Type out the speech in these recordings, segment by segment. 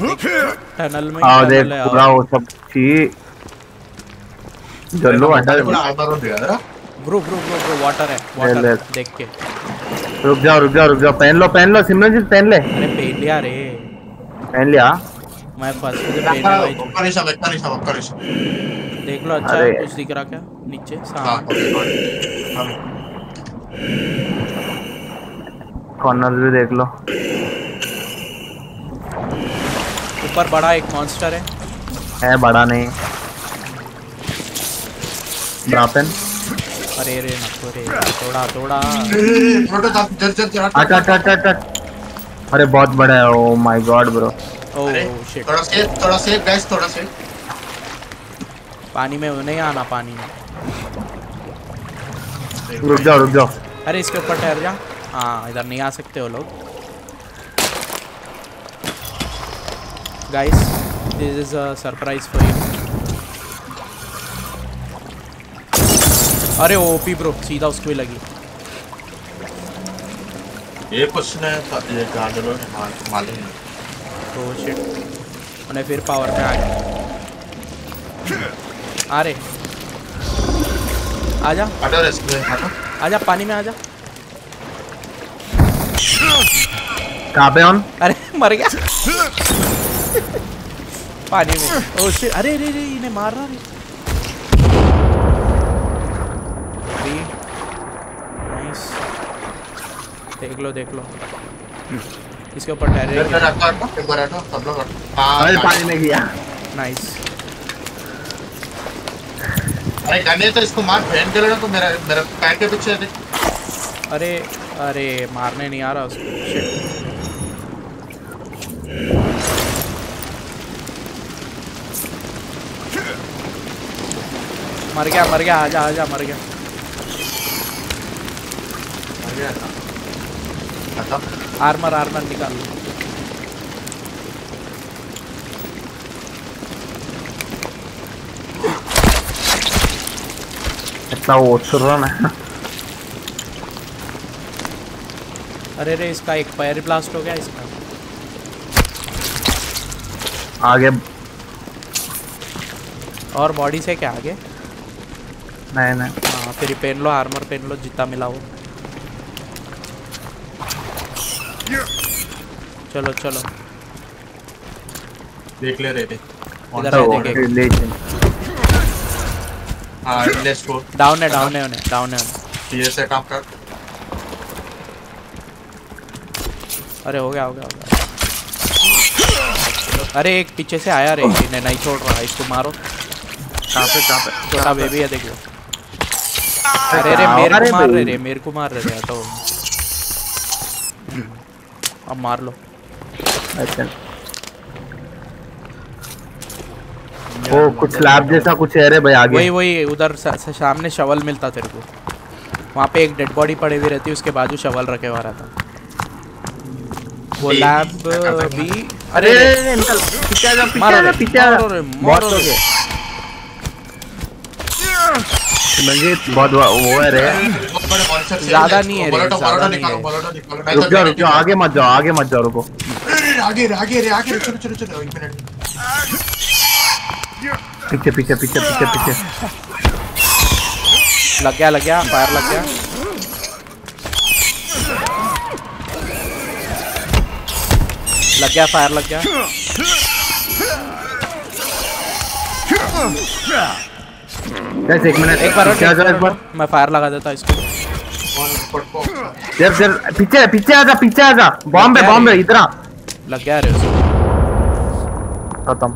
Tunnel में पूरा वो सब चीज चलो water bro bro bro water है वाटर देख के रुक जाओ पहन लो सिमरनजीत पहन ले। अरे पहन लिया मैं फर्स्ट पे पहन लिया भाई। करिश्मा देख लो। अच्छा कुछ दिख रहा क्या नीचे? हां कॉर्नर भी देख लो। ऊपर बड़ा एक मॉन्स्टर है बड़ा नहीं ड्रैगन। अरे रे नकोरे थोड़ा हट। अरे बहुत बड़ा है। Oh my god bro. Shit थोड़ा सेफ गाइस थोड़ा सेफ। पानी में नहीं आना पानी में। रुक जाओ। अरे इसके ऊपर ठहर जा। हां इधर नहीं आ सकते हो लोग। Guys this is a surprise for you. अरे ओपी ब्रो सीधा उसको ही लगी। ये कुछ नहीं गाजरों ने मारे तो शिट मैंने फिर पावर में आ गया। अरे आजा पानी में आजा। कहाँ पे हम? अरे मर गया पानी में। ओ शिट अरे रे रे इन्हें मार रहा है। देख लो इसके ऊपर पानी में गया। नाइस। अरे जाने तो इसको मार के लेना तो मेरा पैर के पीछे दे। अरे मारने नहीं आ रहा उसको। शिट मर गया। आजा मर गया। आर्मर निकाल। इतना वो रन है। अरे रे इसका एक फायर ब्लास्ट हो गया इसका। आगे और बॉडी से क्या आगे? नहीं। हाँ फिर पहन लो आर्मर पहन लो जितना मिला हो। चलो देख ले रहे डाउन है से काम कर। अरे हो गया। अरे एक पीछे से आया रे इन्हें नहीं छोड़ रहा। इसको मारो। कहाँ पे छोटा बेबी है देख लो। अरे रे मेरे को मार रहे थे तो अब मार लो। अच्छा वो कुछ लैब जैसा कुछ है रे भाई आगे। वही उधर सामने शवल मिलता तेरे को। वहाँ पे एक डेड बॉडी पड़ी हुई रहती है उसके बाजू शवल रखे हुआ रहता। वो लैब भी। अरे पीछे बहुत वो है रे। ज्यादा नहीं है रे रुक जाओ आगे मत जाओ रुको। आगे चलो 1 मिनट पीछे लग गया फायर लग गया। बस 1 मिनट एक बार मैं फायर लगा देता इसको। जब पीछे आजा। बॉम्ब है इधर लग गया रे उसको। खत्म।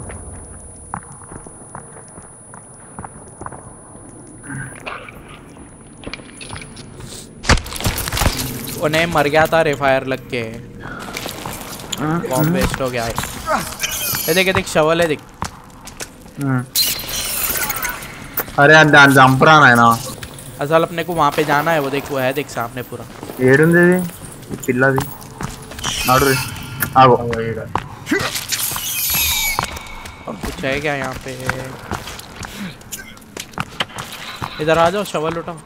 वो नहीं मर गया था रे फायर लग के। बॉम्ब वेस्ट हो गया। ये देख शवल है देख। अरे अंदर है ना असल अपने को वहाँ पे जाना है। वो देखो है देख सामने पूरा दे पिल्ला भी आओ। और कुछ है क्या यहाँ पे? इधर आ जाओ शवल उठाओ।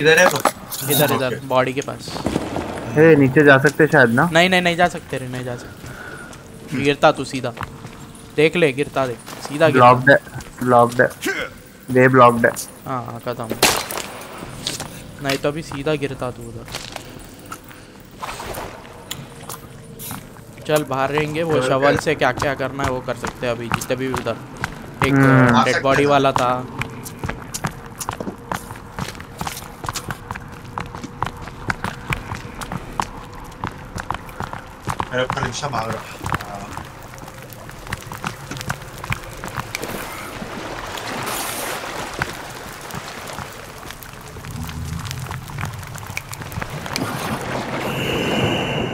इधर है इधर बॉडी के पास। ए नीचे जा सकते शायद ना। नहीं नहीं नहीं जा सकते रे, नहीं जा सकते। गिरता तू सीधा देख ले, गिरता देख सीधा। ब्लॉक्ड है, ब्लॉक्ड है, वे ब्लॉक्ड है। हां खत्म। नहीं तो अभी सीधा गिरता तू उधर। चल बाहर रहेंगे वो शवल से क्या क्या करना है वो कर सकते हैं अभी। जितने भी उधर एक डेड बॉडी वाला था। परीक्षा मांग रहा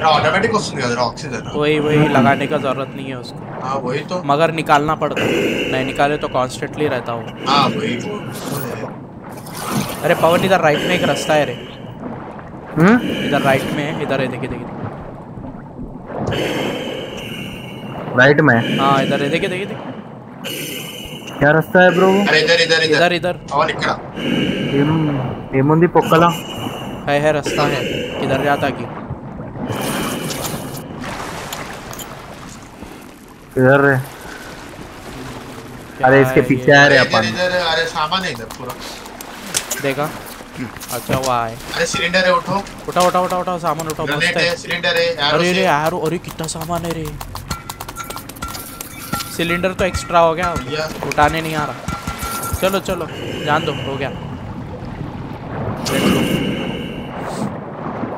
ऑटोमेटिक ऑक्सीजन वही वही लगाने का जरूरत नहीं है उसको। हाँ वही तो, मगर निकालना पड़ता है। नहीं निकाले तो कॉन्स्टेंटली रहता हूँ। हाँ वही अरे पवन इधर राइट में एक रास्ता है रे। इधर राइट में है, इधर है, देखिए देखिए राइट में। हाँ इधर है, देखे देखे देखे क्या रास्ता है ब्रो। अरे इधर इधर इधर इधर और इकड़ा हेमंदी पोकला है रास्ता है। किधर जाता कि इधर है। अरे इसके पीछे आ रहे अपन। अरे सामान है इधर पूरा देखा। अच्छा वाह है। अरे सिलेंडर है, उठो उठाओ उठाओ उठाओ उठाओ सामान उठाओ। मस्त है सिलेंडर है। अरे रे यार अरे कितना सामान है रे। सिलेंडर तो एक्स्ट्रा हो गया, उठाने नहीं आ रहा। चलो चलो जान दो, हो गया।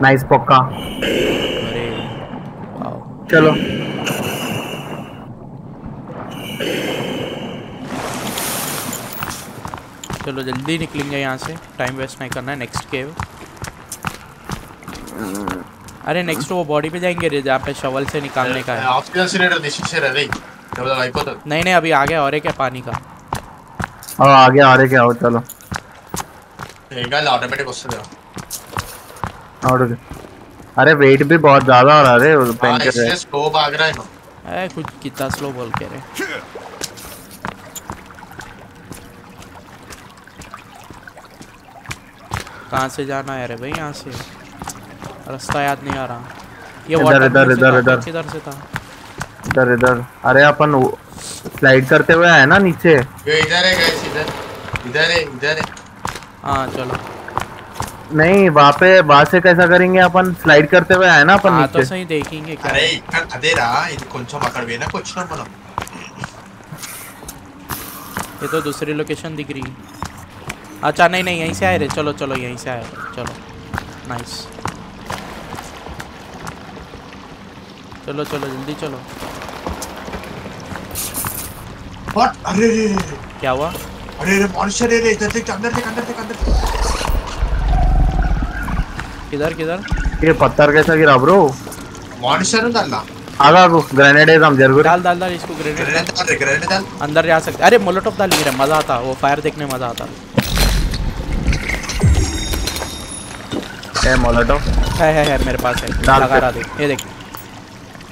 नाइस पक्का। अरे चलो चलो जल्दी निकलेंगे यहाँ से, टाइम वेस्ट नहीं करना है। Next cave. अरे नेक्स्ट वो बॉडी पे जाएंगे रे जहाँ पे शवल से निकालने का है। ऑक्सीजन सिलेंडर नीचे से रह रही। नहीं नहीं अभी आ गया और एक है पानी का। आ गया और एक है। आओ चलो एक ऑटोमेटिक उससे और। अरे वेट भी बहुत ज्यादा हो रहा है रे पेन के। इससे स्लो भाग रहा है ना। ए कुछ कितना स्लो बोल के रे। कहां से जाना है रे भाई? यहां से रास्ता याद नहीं आ रहा। ये वाटर इधर इधर इधर इधर से था। इधर इधर अरे अपन स्लाइड करते हुए आए ना नीचे। ये इधर है गाइस, इधर इधर है, इधर है। हां चलो नहीं वहां पे वहां से कैसा करेंगे अपन? स्लाइड करते हुए आए ना अपन नीचे। हां तो सही देखेंगे क्या। अरे इतना अंधेरा ये कौन सा पकड़ बे ना कुछ ना बोलो। ये तो दूसरी लोकेशन दिख रही। अच्छा नहीं नहीं यहीं से आए रे। चलो चलो यहीं से आए। चलो नाइस। चलो चलो जल्दी चलो। What? अरे रे रे क्या हुआ? अरे रे मॉन्स्टर रे रे। इधर से अंदर से अंदर से अंदर किधर किधर? ये पत्थर कैसा गिरा ब्रो? मॉन्स्टर डालना। आगा को ग्रेनेड एकदम जरूर डाल डाल डाल इसको। ग्रेनेड डाल अंदर जा सकते। अरे मोलोटोव डाल गिरा, मजा आता वो फायर देखने मजा आता। ए मोलोटोव है मेरे पास है, लगा रहा देख। ये देख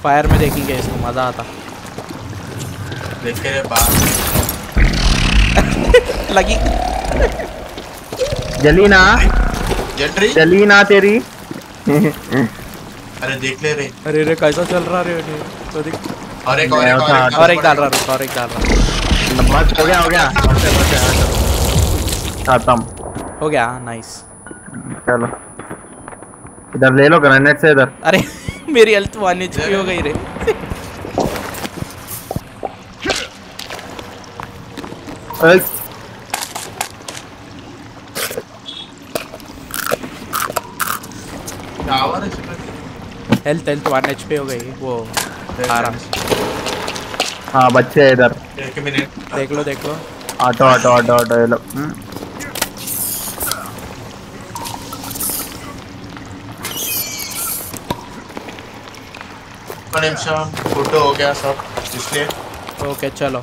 फायर में देखेंगे इसको मजा आता। देखे रे बाप लगी जलीना जलीना तेरी। अरे देख ले रे। अरे रे कैसा चल रहा रे तो देख। और एक डाल रहा हूं, और एक डाल रहा हूं। नंबर हो गया खत्म हो गया। नाइस चलो इधर ले लो ग्रेनेड से इधर। अरे मेरी हेल्थ 1 HP हो गई रे। हेल्थ हेल्थ 1 HP हो गई वो आराम। हाँ बच्चे इधर देख लो देख लो। ऑटो ऑटो ऑटो ऑटो लो। फोटो हो गया सब इसलिए। ओके चलो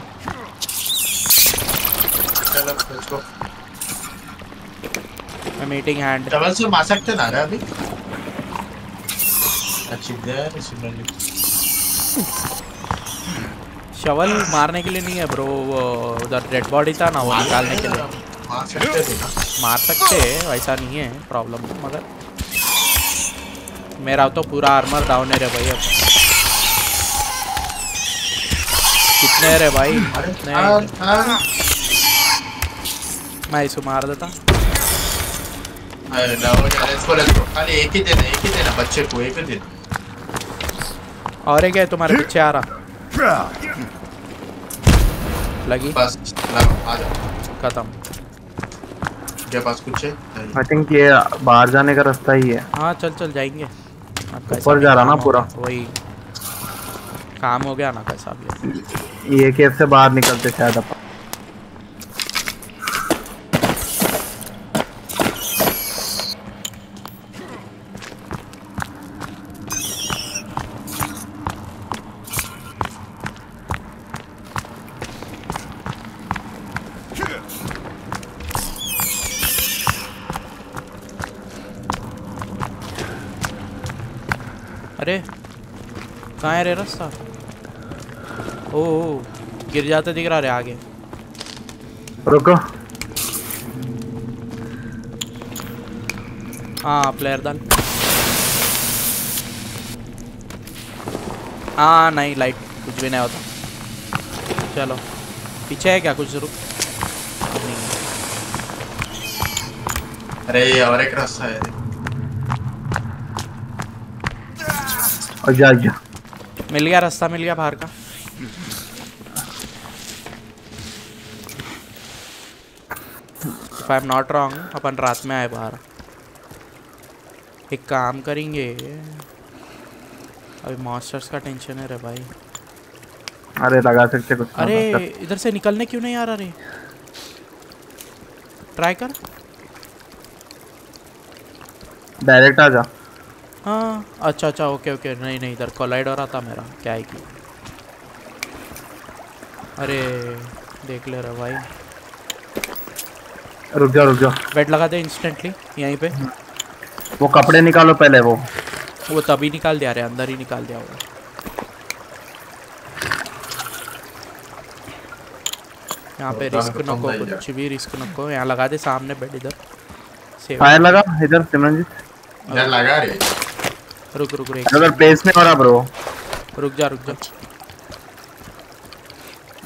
चलो इसको मीटिंग हैंड डबल से मार सकते ना रे अभी। अच्छी देर सिमिलरली शवल मारने के लिए नहीं है ब्रो। वो उधर डेड बॉडी था ना वो निकालने के लिए मार सकते हैं। वैसा नहीं है प्रॉब्लम मगर मेरा तो पूरा आर्मर डाउन है रे भाई। अब कितने रे भाई, मैं इसको मार देता। अरे इसको खाली एक ही देना बच्चे को, एक ही देना। और एक है तुम्हारे पीछे आ रहा, लगी बस आ जाओ खत्म। क्या पास कुछ है? आई थिंक ये बाहर जाने का रास्ता ही है। हाँ चल चल जाएंगे। ऊपर जा रहा ना पूरा, वही काम हो गया ना। कैसा भी ये केव से बाहर निकलते शायद अपन। कहाँ है रे रास्ता? ओ गिर जाते दिख रहा रे आगे। रुको हाँ प्लेयर दान। हाँ नहीं लाइट कुछ भी नहीं होता। चलो पीछे है क्या कुछ? जरूर नहीं। अरे ये और एक रास्ता है। जा जा मिल गया रास्ता, मिल गया बाहर का। If I'm not wrong, अपन रात में आए बाहर। एक काम करेंगे, अभी मॉन्स्टर्स का टेंशन है रे भाई। अरे लगा सकते कुछ। अरे इधर से निकलने क्यों नहीं आ रहा रे? ट्राई कर, डायरेक्ट आ जा। हाँ अच्छा अच्छा ओके ओके। नहीं नहीं इधर कोलाइड हो रहा था मेरा, क्या है कि। अरे देख ले रहा भाई। रुक जा बेड लगा दे इंस्टेंटली यहीं पे। वो कपड़े निकालो पहले। वो तभी निकाल दिया रे, अंदर ही निकाल दिया होगा। यहाँ पे रिस्क नको, कुछ भी रिस्क नको। यहाँ लगा दे सामने बेड। इधर फायर लगा, इधर सिमरन जी इधर लगा रे। रुक अगर प्लेस में हो रहा ब्रो। रुक जा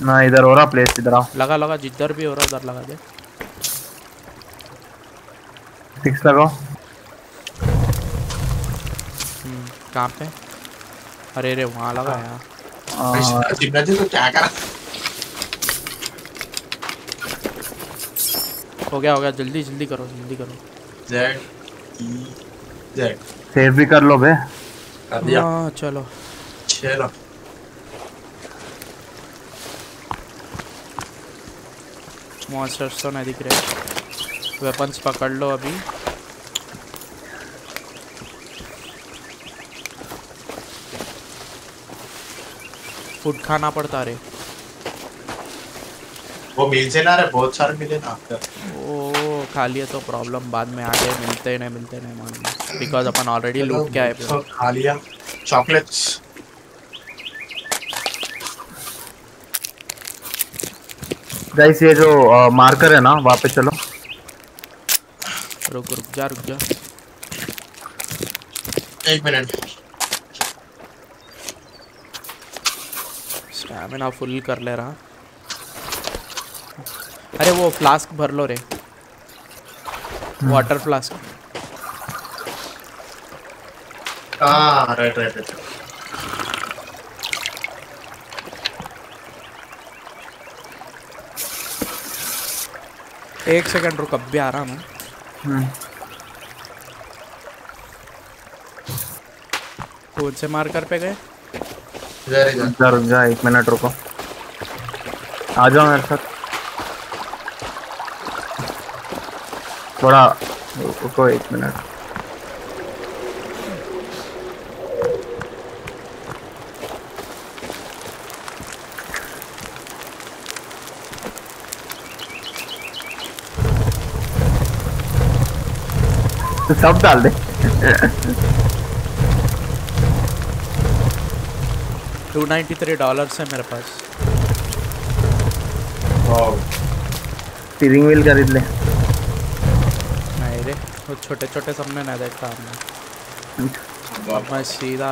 ना, इधर हो रहा प्लेस। इधर आ लगा जिधर भी हो रहा उधर लगा दे। सिक्स लगाओ। कहाँ पे? अरे रे वहाँ लगा यार। तो क्या करा? हो गया जल्दी करो। जेड सेव भी कर लो बे। हाँ चलो मॉन्स्टर्स तो नहीं दिख रहे। वेपन्स पकड़ लो अभी। फूड खाना पड़ता रे। वो मिल से ना रे, बहुत सारे मिले ना वो। खा लिया तो प्रॉब्लम, बाद में आगे मिलते नहीं मालूम। बिकॉज अपन ऑलरेडी लूट के आए। खा लिया चॉकलेट्स। गाइस ये जो मार्कर है ना वहाँ पे चलो। रुक जा 1 मिनट। स्टैमिना फुल कर ले रहा। अरे वो फ्लास्क भर लो रे, वाटर फ्लास्क। राइट एक सेकंड रुक, अब भी आ रहा मैं। कौन से मार्कर पे गए? रुक जा 1 मिनट रुको, आ जाओ मेरे साथ। थोड़ा रुको 1 मिनट। सब डाल दे। $293 है मेरे पास। स्टीयरिंग व्हील खरीद ले। नहीं रे वो छोटे छोटे सब में नहीं देखता हमने। अब मैं सीधा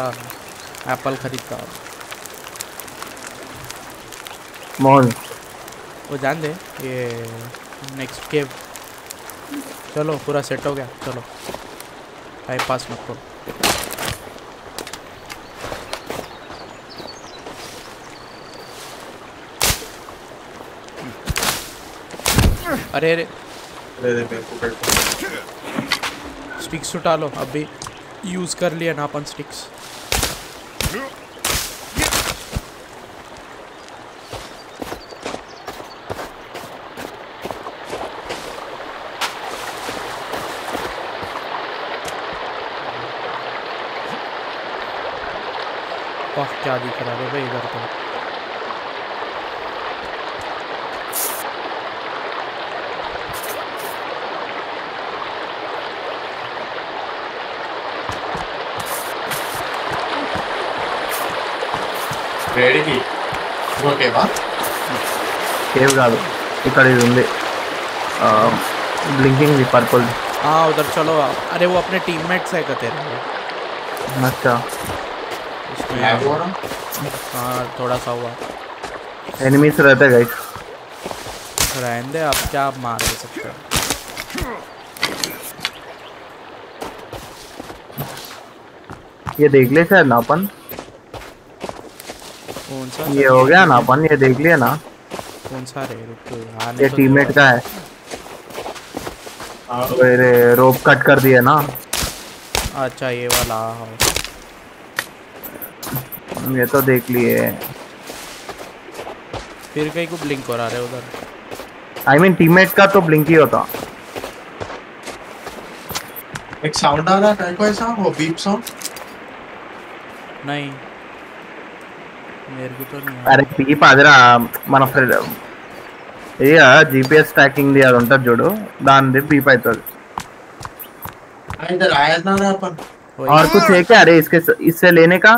एप्पल खरीदता हूँ मॉल। वो जान दे ये नेक्स्ट केव। चलो पूरा सेट हो गया, चलो टाइम पास मत करो। अरे अरे स्टिक्स उठा लो, अभी यूज कर लिया ना अपन स्टिक्स। वाह क्या दिख रहा है भाई इधर तो। रेडीకి ఓకేవా కేవ్ గాడు ఇక్కడ ఇది ఉంది బ్లింకింగ్ ది పర్పుల్। हां उधर चलो। अरे वो अपने टीममेट्स है कहते हैं। अच्छा इसमें लैग हो रहा। हां थोड़ा सा हुआ। एनिमीज रहते हैं गाइस, रहने आप क्या मार सकते हो। ये देख ले सर ना अपन, ये हो गया ना अपन, ये देख लिया ना कौन सा रे। रुक ये टीममेट का है। अरे रोप कट कर दिया ना। अच्छा ये वाला ये तो देख लिए। फिर कहीं को ब्लिंक हो रहा है उधर। आई मीन टीममेट का तो ब्लिंक ही होता। एक साउंड आ रहा है कोई सा, वो बीप साउंड नहीं तो नहीं। अरे बीप आदरा मन फ्रेंड ये जीपीएस ट्रैकिंग दिया उंटा जोड़ो दान दे बीप आइतल इधर आया था ना अपन। और कुछ है क्या? अरे इसके इससे लेने का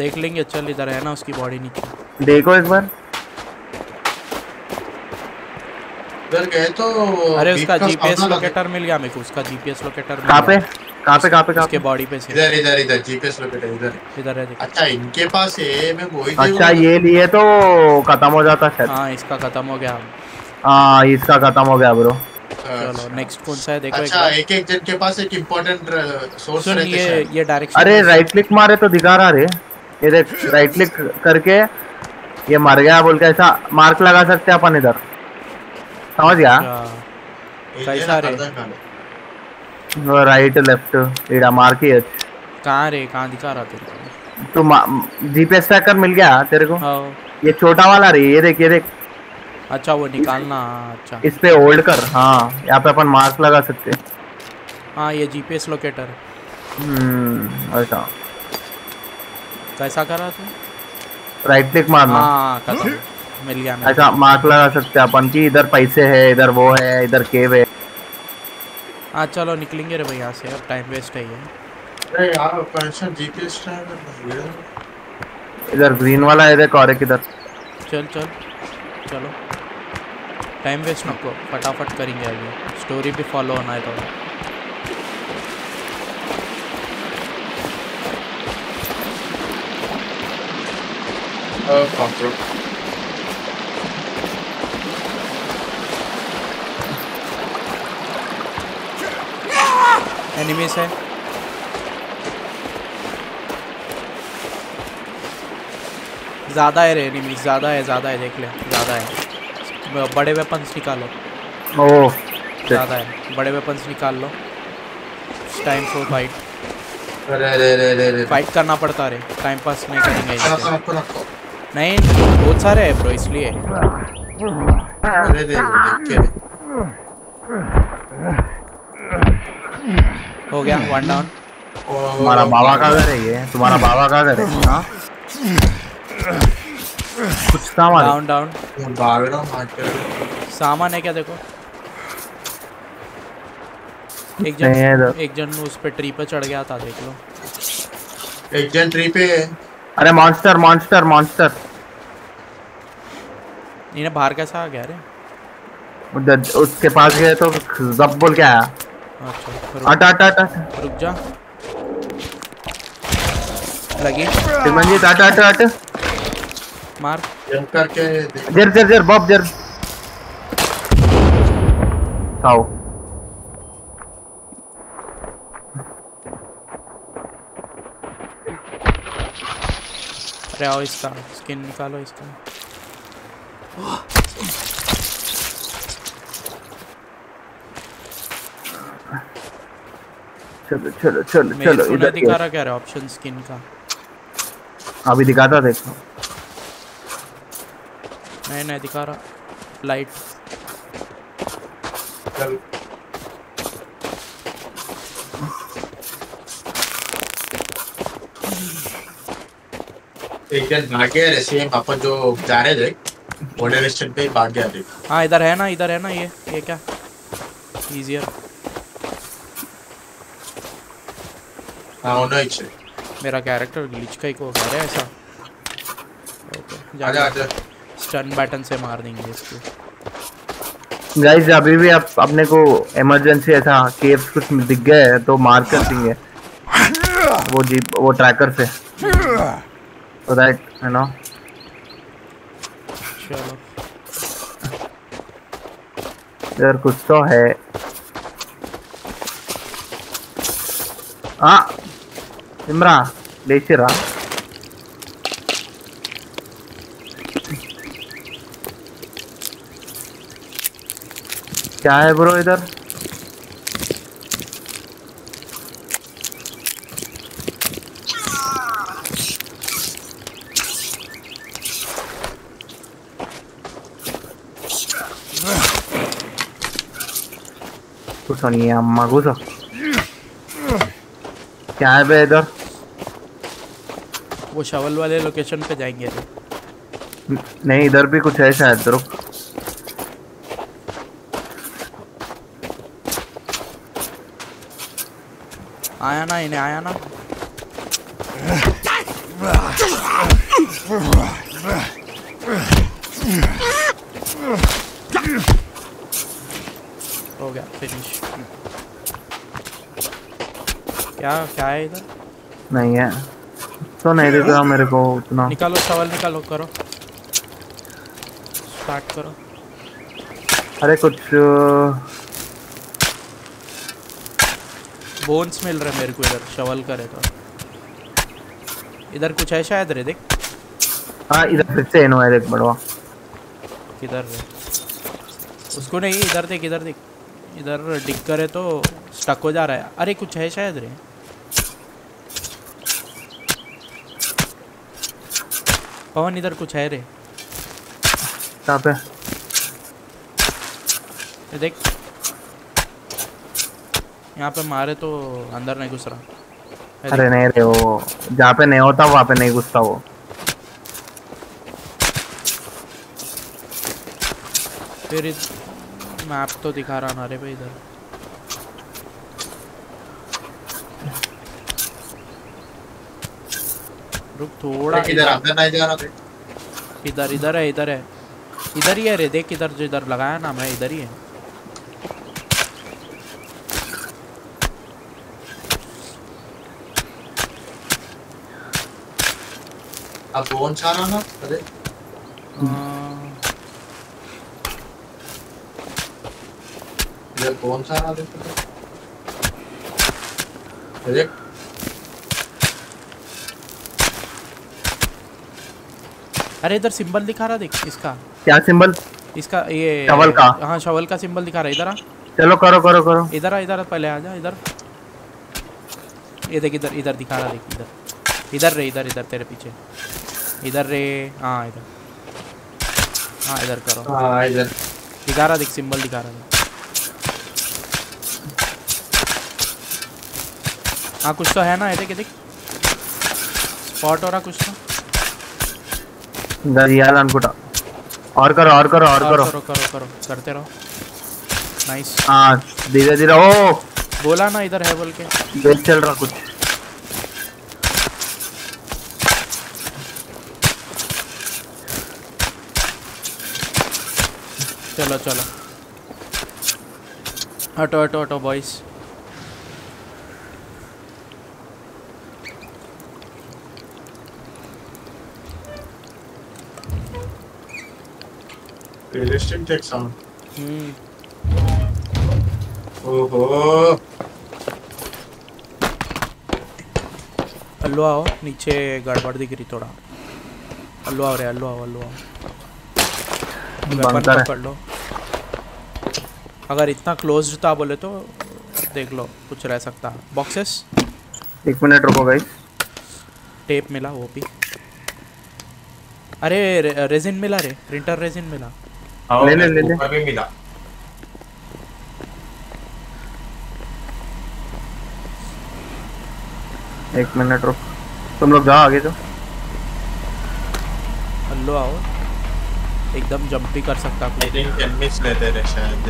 देख लेंगे। चल इधर है ना उसकी बॉडी नीचे, देखो एक बार इधर गए तो। अरे उसका जीपीएस लोकेटर मिल गया मेरे को। उसका जीपीएस लोकेटर कहां पे कहां पे उसके बॉडी पे से? इधर इधर इधर जीपीएस लोकेटर इधर इधर है। अच्छा इनके पास है, मैं वही। अच्छा ये लिए तो खत्म हो जाता शायद। हां इसका खत्म हो गया। हां इसका खत्म हो गया ब्रो। चलो नेक्स्ट कौन सा है देखो। अच्छा एक-एक जन के पास एक इंपॉर्टेंट सोर्स रहते हैं। ये डायरेक्शन। अरे राइट क्लिक मारे तो दिखा रहा रे। ये देख राइट क्लिक करके ये मर गया बोल के ऐसा मार्क लगा सकते हैं अपन इधर, समझ गया? कैसा रे राइट लेफ्ट एड़ा मार के कहां रे, कहां दिखा रहा तेरे को? तो जीपीएस ट्रैकर मिल गया तेरे को? हां ये छोटा वाला रे, ये देख ये देख। अच्छा वो निकालना। अच्छा इस पे होल्ड कर। हां यहां पे अपन मार्क लगा सकते हैं। हां ये जीपीएस लोकेटर। अच्छा कैसा कर रहा तू? राइट क्लिक मारना। हां खत्म मिल गया। अच्छा मार्क लगा सकते हैं अपन की इधर पैसे है, इधर वो है, इधर केव है। हाँ चलो निकलेंगे रे भाई यहाँ से, अब टाइम वेस्ट है ये। अरे यार कनेक्शन जीपीएस ट्रैकर इधर ग्रीन वाला है देखो। और एक इधर चल चल चलो टाइम वेस्ट मत करो, फटाफट करेंगे अभी। स्टोरी भी फॉलो होना है तो। कंट्रोल एनिमीज है। ज़्यादा है रे एनिमीज, ज़्यादा है देख ले, ज़्यादा है। बड़े वेपन्स निकालो। ओह ज़्यादा है, बड़े वेपन्स निकाल लो। Time for fight. अरे फाइट करना पड़ता रे, टाइम पास नहीं करेंगे इससे। नहीं बहुत सारे है ब्रो इसलिए। हो गया वन डाउन। तुम्हारा बाबा का घर है ये, तुम्हारा बाबा का घर है। हां कुछ सामान डाउन बावड़ा मार कर सामान है क्या देखो। एक जन उस पे ट्री पे चढ़ गया था देख लो। एक जन ट्री पे। अरे मॉन्स्टर इन्हें बाहर कैसा आ गया रे? उसके पास गए तो जब बोल के आया। अच्छा रुक जा लगी दिलमनजीत। हट हट हट मार जंप करके जर जर जर बॉब जर आओ रे। आओ इसका स्किन निकालो इसका। चलो चलो चलो चलो इधर दिखा रहा क्या रहा ऑप्शन स्किन का अभी दिखाता देखो। नहीं नहीं दिखा रहा लाइट। चल एक जन भाग गया रे सेम अपन जो जा रहे थे बॉर्डर स्टेशन पे भाग गया थे। हां इधर है ना ये क्या इजीयर। हाँ मेरा कैरेक्टर ग्लिच का ही को है ऐसा। ओके आजा स्टन बटन से मार देंगे इसको। गाइस अभी भी आप अपने को इमरजेंसी ऐसा केव्स कुछ दिख गए तो मार कर देंगे वो जीप वो ट्रैकर से तो दैट यू नो। चलो यार कुछ तो है। हाँ इमरा लेके रहा क्या है ब्रो इधर। कुछ नहीं अम्मा कुछ क्या है बे इधर। वो शावल वाले लोकेशन पे जाएंगे नहीं इधर भी कुछ है शायद। रुक आया ना इन्हें आया ना। हो गया फिनिश। क्या क्या है इधर नहीं है तो नहीं देता मेरे को उतना। निकालो सवाल निकालो करो स्टार्ट करो। अरे कुछ बोन्स मिल रहा है मेरे को इधर सवाल करे तो इधर कुछ है शायद रे देख। हाँ इधर फिर से एनो है देख बड़वा किधर है उसको नहीं इधर देख इधर डिग करे तो स्टक हो जा रहा है। अरे कुछ है शायद रे पवन इधर कुछ है रे पे ये देख यहाँ पे मारे तो अंदर नहीं घुस रहा। अरे नहीं रे वो जहाँ पे नहीं होता वहाँ पे नहीं घुसता वो। फिर मैप तो दिखा रहा ना रे भाई इधर। रुक थोड़ा इधर ही है रे देख इधर जो इधर लगाया ना मैं इधर ही है। अब कौन सा रहा ना अरे इधर कौन सा रहा देख। अरे इधर सिंबल दिखा रहा देख इसका। क्या सिंबल इसका ये शवल का। हाँ शवल का सिंबल दिखा रहा इधर आ। चलो करो करो करो इधर पहले आ जा इधर ये देख इधर दिखा रहा देख इधर तेरे पीछे इधर रे। हाँ इधर करो। हाँ इधर दिखा रहा देख सिंबल दिखा रहा देख। हाँ कुछ तो है ना ये देख स्पॉट हो रहा कुछ तो और करो करते रहो। नाइस धीरे धीरे ओ बोला ना इधर है बोल के बेच चल रहा कुछ। चलो चलो हटो boys. Resistant tech sound. Oh ho. Allu आओ, नीचे गड़बड़ दिख रही थोड़ा। अल्लू आओ रे, अल्लू आओ, अल्लू आओ। बंद कर लो। अगर इतना क्लोज्ड था बोले तो देख लो कुछ रह सकता। बॉक्सेस। एक मिनट रुको गाइस। टेप मिला वो भी। अरे रेजिन मिला रे, प्रिंटर रेजिन मिला। ले ले ले ले। अभी मिला। एक मिनट रुक, तुम लोग जाओ आगे जाओ। हेलो आओ, एकदम जंप भी कर सकता है। आई थिंक कैन मिस लेते रे शायद।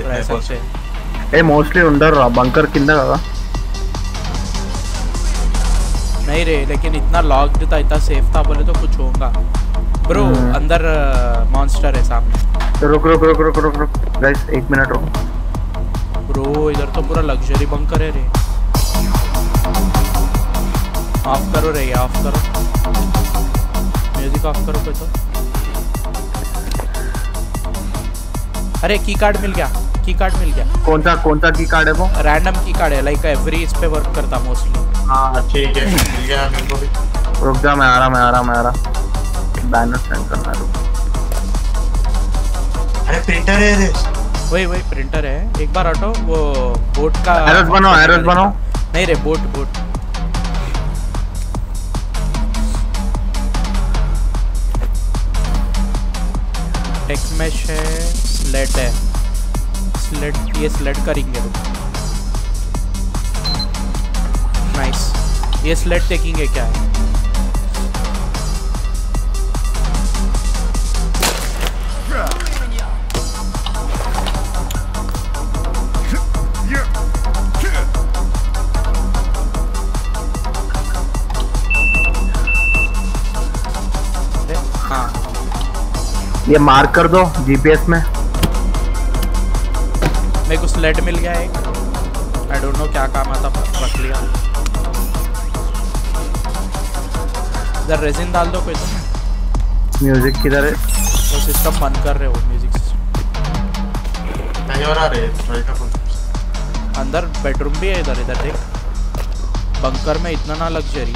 ए मोस्टली अंदर बंकर किंदा का नहीं रे, लेकिन इतना लॉक्ड था, इतना सेफ था बोले तो कुछ होगा ब्रो। अंदर मॉन्स्टर है सामने। रुक रुक रुक रुक रुक रुक गाइस, एक मिनट रुक ब्रो। इधर तो पूरा लग्जरी बंकर है रे। ऑफ करो रे, ऑफ करो म्यूजिक, ऑफ करो पे तो। अरे की कार्ड मिल गया, की कार्ड मिल गया। कौन सा की कार्ड है वो? रैंडम की कार्ड है, लाइक एवरी इस पे वर्क करता मोस्टली। हां ठीक है, मिल गया मेरे को भी। रुक जा, मैं आ रहा बैनर सेंड करना रुक। अरे प्रिंटर है रे, वही प्रिंटर है। एक बार हटो वो बोट का। एरोस बनाओ। नहीं रे, बोट टेक मैश है। स्लेट है, स्लेट ये स्लेट करेंगे। नाइस, ये स्लेट टेकिंग है क्या है? ये मार्क कर दो जीपीएस में। मेरे को स्लेट मिल गया एक, आई डोंट नो क्या काम आता, रख लिया। इधर रेजिन डाल दो कोई तो। म्यूजिक किधर है? वो सिस्टम बंद कर रहे हो म्यूजिक सिस्टम। नहीं हो रहा रे, ट्राई कर। अंदर बेडरूम भी है इधर, इधर देख। बंकर में इतना ना लग्जरी।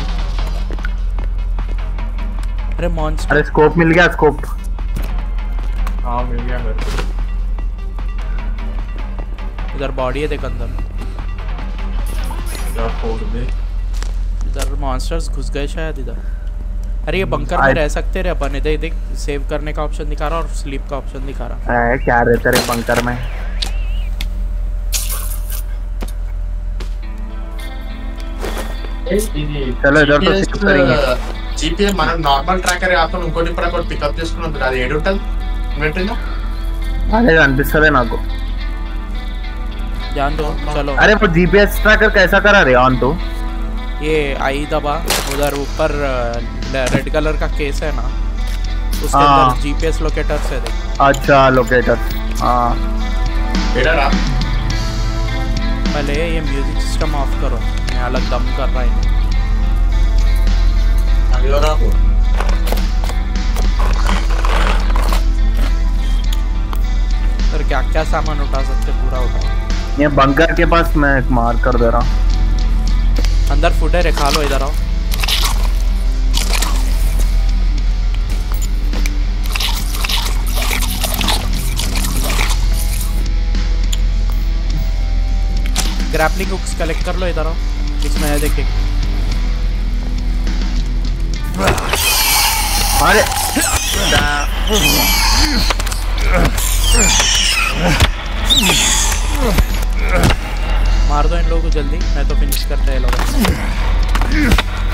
अरे मॉन्स्टर। अरे स्कोप मिल गया, स्कोप। हाँ मिल गया मेरे को। इधर बॉडी है देख अंदर। क्या फोड़ दे। इधर मॉन्स्टर्स घुस गए शायद इधर। अरे ये बंकर में रह सकते रे अपन। इधर देख, सेव करने का ऑप्शन दिखा रहा और स्लीप का ऑप्शन दिखा रहा। अरे क्या रहता रे बंकर में। चलो इधर तो सेव करेंगे। जीपीए మనం నార్మల్ ట్రాకర్ యాప్ ను ఇంకొన్ని ప్రకారం పిక్ అప్ చేసుకున్నాం అది ఎడిటల్। अरे अनबिसरे ना को जान दो चलो। अरे वो जीपीएस ट्रैकर कैसा करा रहे ऑन? तो ये आई दबा, उधर ऊपर रेड कलर का केस है ना, उसके अंदर जीपीएस लोकेटर से देख। अच्छा लोकेटर, हां इधर आ। पहले ये म्यूजिक सिस्टम ऑफ करो, मैं अलग दम कर रहा हूं। अभी और आपको क्या क्या सामान उठा सकते पूरा उठा। ये बंकर के पास मैं एक मार कर दे रहा हूं। अंदर फुटे रखा लो, इधर आओ। ग्रैपलिंग हुक्स कलेक्ट कर लो, इधर आओ। इसमें है देख। अरे मार दो इन लोगों को जल्दी, मैं तो फिनिश करता है लोग।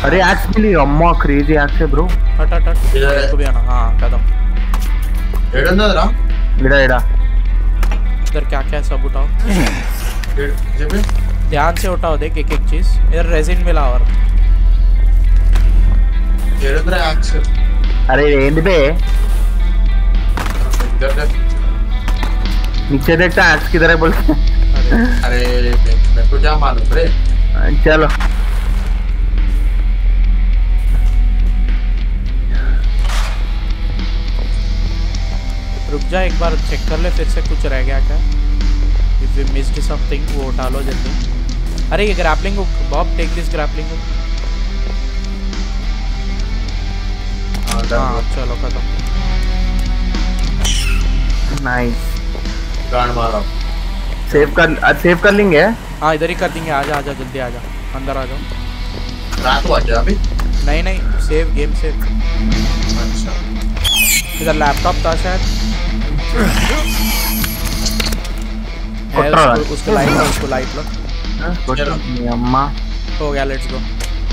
अरे एक्चुअली अम्मा क्रेजी एक्स है ब्रो। हट हट हट, इधर को भी आना। हां कदम एड़ा ना रा एड़ा। इधर क्या सब उठाओ जेबे, ध्यान से उठाओ देख एक चीज। इधर रेजिन मिला और एड़ा ना एक्स। अरे एंड पे इधर देख, नीचे देखता है एक्स किधर है बोल। अरे मेरे को क्या मालूम रे। चलो रुक जा एक बार चेक कर ले फिर से कुछ रह गया क्या। इफ यू मिस्ड समथिंग वो उठा लो जल्दी। अरे ये grappling hook Bob, take this grappling hook. हाँ चलो खत्म। नाइस गांड मारा। सेव कर लेंगे। हाँ इधर ही कर देंगे। आजा जल्दी आजा, अंदर आ जाओ। रात हो आजा अभी। नहीं सेव गेम सेव। अच्छा इधर लैपटॉप था शायद। उसको लाइट लो, उसको लाइट लो। हो गया लेट्स गो।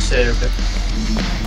सेव कर।